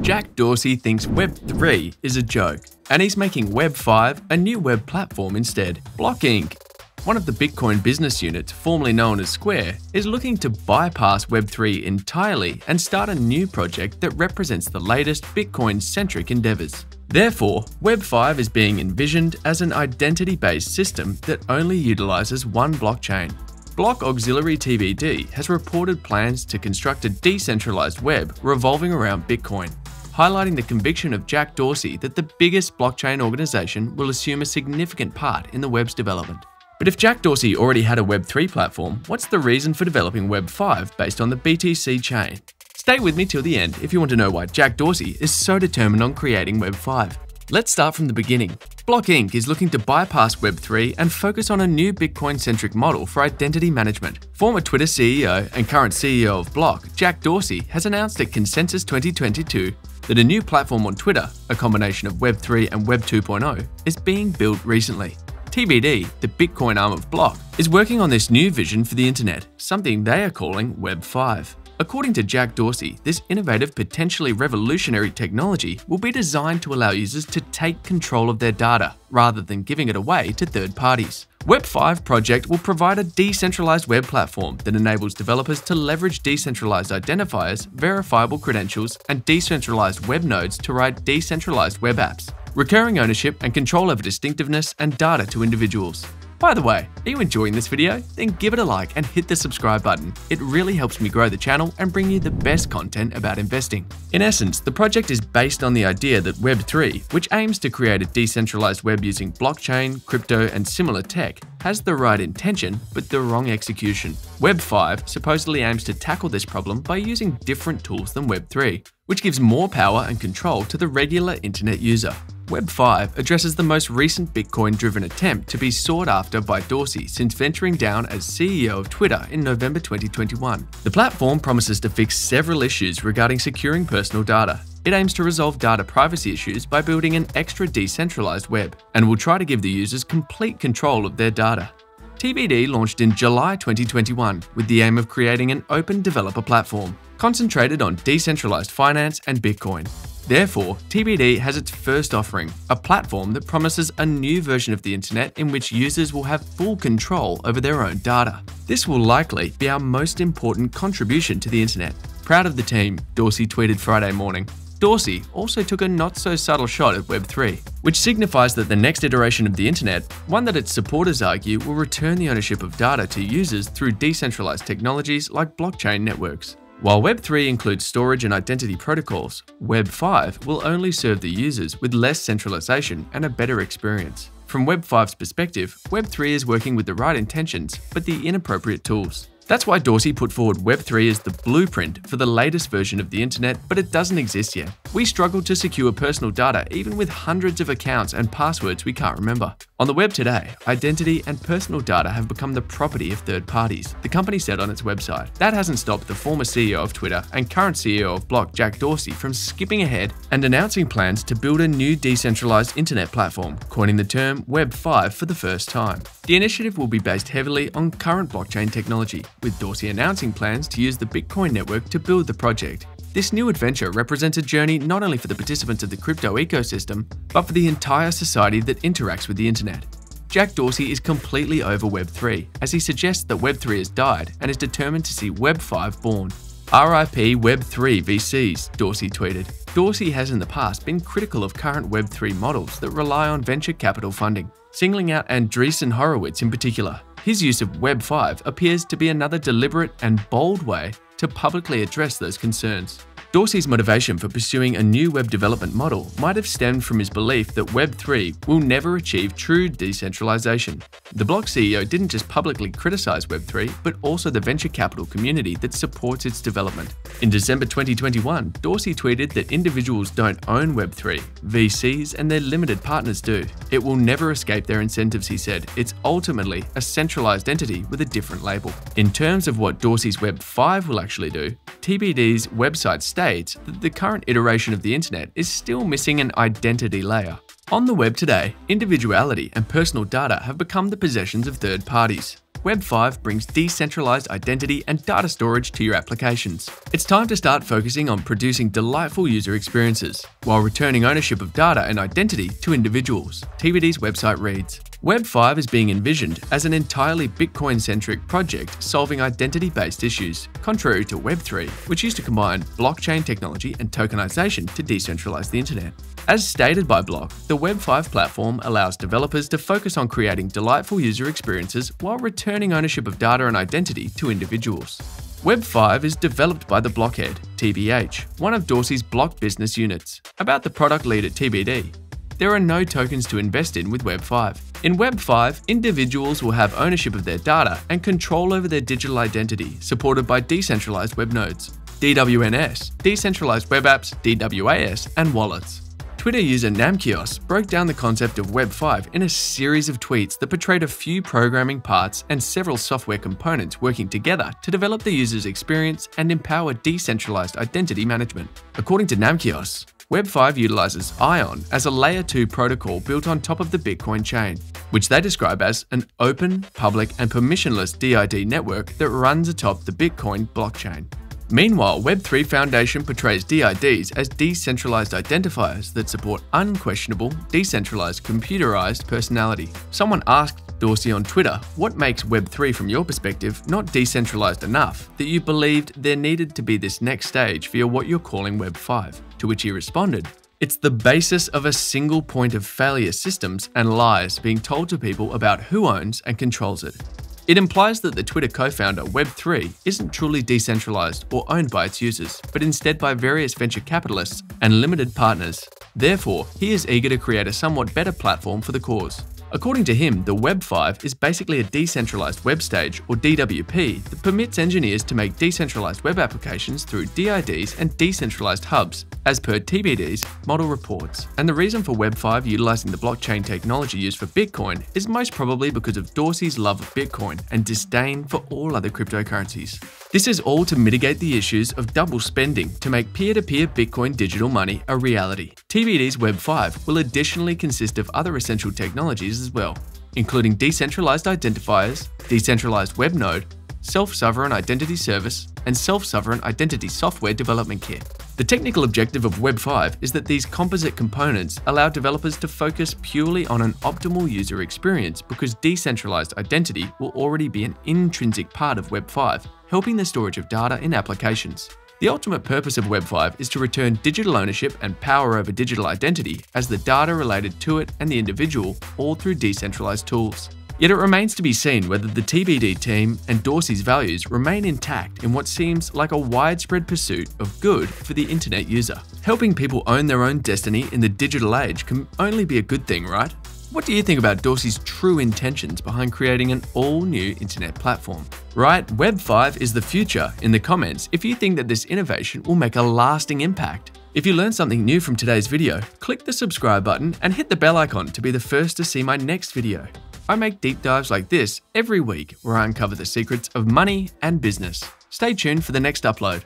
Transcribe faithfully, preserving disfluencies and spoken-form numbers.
Jack Dorsey thinks Web three is a joke, and he's making Web five a new web platform instead. Block Incorporated, one of the Bitcoin business units formerly known as Square, is looking to bypass Web three entirely and start a new project that represents the latest Bitcoin-centric endeavors. Therefore, Web five is being envisioned as an identity-based system that only utilizes one blockchain. Block Auxiliary T B D has reported plans to construct a decentralized web revolving around Bitcoin, highlighting the conviction of Jack Dorsey that the biggest blockchain organization will assume a significant part in the web's development. But if Jack Dorsey already had a Web three platform, what's the reason for developing Web five based on the B T C chain? Stay with me till the end if you want to know why Jack Dorsey is so determined on creating Web five. Let's start from the beginning. Block Incorporated is looking to bypass Web three and focus on a new Bitcoin-centric model for identity management. Former Twitter C E O and current C E O of Block, Jack Dorsey, has announced at Consensus twenty twenty-two that a new platform on Twitter, a combination of Web three and Web two point oh, is being built recently. T B D, the Bitcoin arm of Block, is working on this new vision for the internet, something they are calling Web five. According to Jack Dorsey, this innovative, potentially revolutionary technology will be designed to allow users to take control of their data, rather than giving it away to third parties. Web five project will provide a decentralized web platform that enables developers to leverage decentralized identifiers, verifiable credentials, and decentralized web nodes to write decentralized web apps, recurring ownership and control over distinctiveness and data to individuals. By the way, are you enjoying this video? Then give it a like and hit the subscribe button. It really helps me grow the channel and bring you the best content about investing. In essence, the project is based on the idea that Web three, which aims to create a decentralized web using blockchain, crypto, and similar tech, has the right intention but the wrong execution. Web five supposedly aims to tackle this problem by using different tools than Web three, which gives more power and control to the regular internet user. Web five addresses the most recent Bitcoin-driven attempt to be sought after by Dorsey since venturing down as C E O of Twitter in November twenty twenty-one. The platform promises to fix several issues regarding securing personal data. It aims to resolve data privacy issues by building an extra decentralized web, and will try to give the users complete control of their data. T B D launched in July twenty twenty-one with the aim of creating an open developer platform, concentrated on decentralized finance and Bitcoin. Therefore, T B D has its first offering, a platform that promises a new version of the internet in which users will have full control over their own data. This will likely be our most important contribution to the internet. Proud of the team, Dorsey tweeted Friday morning. Dorsey also took a not-so-subtle shot at Web three, which signifies that the next iteration of the internet, one that its supporters argue will return the ownership of data to users through decentralized technologies like blockchain networks. While Web three includes storage and identity protocols, Web five will only serve the users with less centralization and a better experience. From Web five's perspective, Web three is working with the right intentions, but the inappropriate tools. That's why Dorsey put forward Web three as the blueprint for the latest version of the internet, but it doesn't exist yet. We struggle to secure personal data even with hundreds of accounts and passwords we can't remember. On the web today, identity and personal data have become the property of third parties, the company said on its website. That hasn't stopped the former C E O of Twitter and current C E O of Block, Jack Dorsey, from skipping ahead and announcing plans to build a new decentralized internet platform, coining the term Web five for the first time. The initiative will be based heavily on current blockchain technology, with Dorsey announcing plans to use the Bitcoin network to build the project. This new adventure represents a journey not only for the participants of the crypto ecosystem, but for the entire society that interacts with the internet. Jack Dorsey is completely over Web three, as he suggests that Web three has died and is determined to see Web five born. R I P Web three V Cs, Dorsey tweeted. Dorsey has in the past been critical of current Web three models that rely on venture capital funding, singling out Andreessen Horowitz in particular. His use of Web five appears to be another deliberate and bold way to publicly address those concerns. Dorsey's motivation for pursuing a new web development model might have stemmed from his belief that Web three will never achieve true decentralization. The Block C E O didn't just publicly criticize Web three, but also the venture capital community that supports its development. In December twenty twenty-one, Dorsey tweeted that individuals don't own Web three, V Cs and their limited partners do. It will never escape their incentives, he said. It's ultimately a centralized entity with a different label. In terms of what Dorsey's Web five will actually do, T B D's website states that the current iteration of the internet is still missing an identity layer. On the web today, individuality and personal data have become the possessions of third parties. Web five brings decentralized identity and data storage to your applications. It's time to start focusing on producing delightful user experiences, while returning ownership of data and identity to individuals. T B D's website reads, Web five is being envisioned as an entirely Bitcoin-centric project solving identity-based issues, contrary to Web three, which used to combine blockchain technology and tokenization to decentralize the internet. As stated by Block, the Web five platform allows developers to focus on creating delightful user experiences while returning ownership of data and identity to individuals. Web five is developed by the Blockhead, T B H, one of Dorsey's Block business units. About the product lead at T B D, there are no tokens to invest in with Web five. In Web five, individuals will have ownership of their data and control over their digital identity, supported by decentralized web nodes, D W N S, decentralized web apps, D W A S, and wallets. Twitter user Namcios broke down the concept of Web five in a series of tweets that portrayed a few programming parts and several software components working together to develop the user's experience and empower decentralized identity management. According to Namcios, Web five utilizes Ion as a layer two protocol built on top of the Bitcoin chain, which they describe as an open, public, and permissionless D I D network that runs atop the Bitcoin blockchain. Meanwhile, Web three Foundation portrays D I Ds as decentralized identifiers that support unquestionable, decentralized, computerized personality. Someone asked Dorsey on Twitter, what makes Web three from your perspective not decentralized enough that you believed there needed to be this next stage via what you're calling Web five? To which he responded, it's the basis of a single point of failure systems and lies being told to people about who owns and controls it. It implies that the Twitter co-founder Web three isn't truly decentralized or owned by its users, but instead by various venture capitalists and limited partners. Therefore, he is eager to create a somewhat better platform for the cause. According to him, the Web five is basically a decentralized web stage, or D W P, that permits engineers to make decentralized web applications through D I Ds and decentralized hubs, as per T B D's model reports. And the reason for Web five utilizing the blockchain technology used for Bitcoin is most probably because of Dorsey's love of Bitcoin and disdain for all other cryptocurrencies. This is all to mitigate the issues of double spending to make peer-to-peer Bitcoin digital money a reality. T B D's Web five will additionally consist of other essential technologies as well, including decentralized identifiers, decentralized web node, self-sovereign identity service, and self-sovereign identity software development kit. The technical objective of Web five is that these composite components allow developers to focus purely on an optimal user experience because decentralized identity will already be an intrinsic part of Web five, helping the storage of data in applications. The ultimate purpose of Web five is to return digital ownership and power over digital identity as the data related to it and the individual, all through decentralized tools. Yet it remains to be seen whether the T B D team and Dorsey's values remain intact in what seems like a widespread pursuit of good for the internet user. Helping people own their own destiny in the digital age can only be a good thing, right? What do you think about Dorsey's true intentions behind creating an all-new internet platform? Write Web five is the future in the comments if you think that this innovation will make a lasting impact. If you learned something new from today's video, click the subscribe button and hit the bell icon to be the first to see my next video. I make deep dives like this every week where I uncover the secrets of money and business. Stay tuned for the next upload.